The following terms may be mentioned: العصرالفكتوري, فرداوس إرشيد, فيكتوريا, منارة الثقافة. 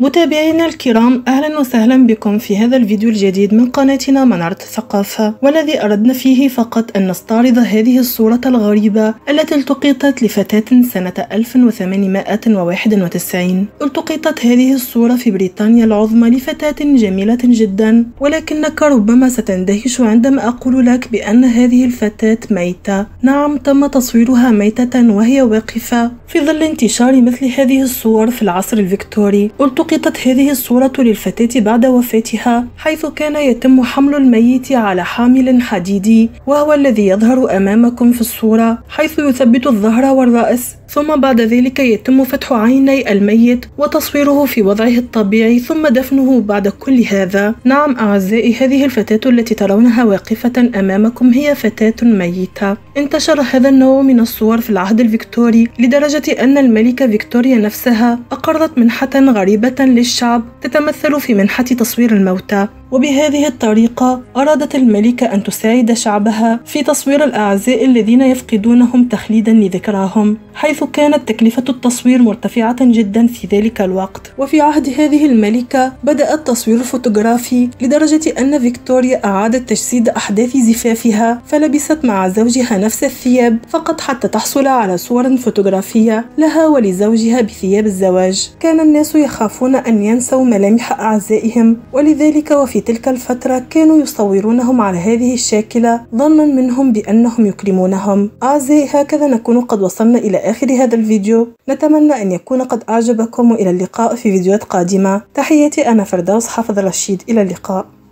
متابعينا الكرام، أهلا وسهلا بكم في هذا الفيديو الجديد من قناتنا منارة الثقافة، والذي أردنا فيه فقط أن نستعرض هذه الصورة الغريبة التي التقطت لفتاة سنة 1891. التقطت هذه الصورة في بريطانيا العظمى لفتاة جميلة جدا، ولكنك ربما ستندهش عندما أقول لك بأن هذه الفتاة ميتة. نعم، تم تصويرها ميتة وهي واقفة في ظل انتشار مثل هذه الصور في العصر الفيكتوري. التقطت هذه الصورة للفتاة بعد وفاتها، حيث كان يتم حمل الميت على حامل حديدي، وهو الذي يظهر أمامكم في الصورة، حيث يثبت الظهر والرأس، ثم بعد ذلك يتم فتح عيني الميت وتصويره في وضعه الطبيعي ثم دفنه بعد كل هذا. نعم أعزائي، هذه الفتاة التي ترونها واقفة أمامكم هي فتاة ميتة. انتشر هذا النوع من الصور في العهد الفيكتوري لدرجة أن الملكة فيكتوريا نفسها أقرت منحة غريبة للشعب تتمثل في منحة تصوير الموتى، وبهذه الطريقة أرادت الملكة أن تساعد شعبها في تصوير الأعزاء الذين يفقدونهم تخليدا لذكرهم، حيث كانت تكلفة التصوير مرتفعة جدا في ذلك الوقت. وفي عهد هذه الملكة بدأ التصوير الفوتوغرافي لدرجة أن فيكتوريا أعادت تجسيد أحداث زفافها، فلبست مع زوجها نفس الثياب فقط حتى تحصل على صور فوتوغرافية لها ولزوجها بثياب الزواج. كان الناس يخافون أن ينسوا ملامح أعزائهم، ولذلك وفي تلك الفترة كانوا يصورونهم على هذه الشاكلة ظنا منهم بأنهم يكرمونهم. أعزائي، هكذا نكون قد وصلنا إلى آخر هذا الفيديو، نتمنى أن يكون قد أعجبكم، وإلى اللقاء في فيديوهات قادمة. تحياتي، أنا فرداوس إرشيد، إلى اللقاء.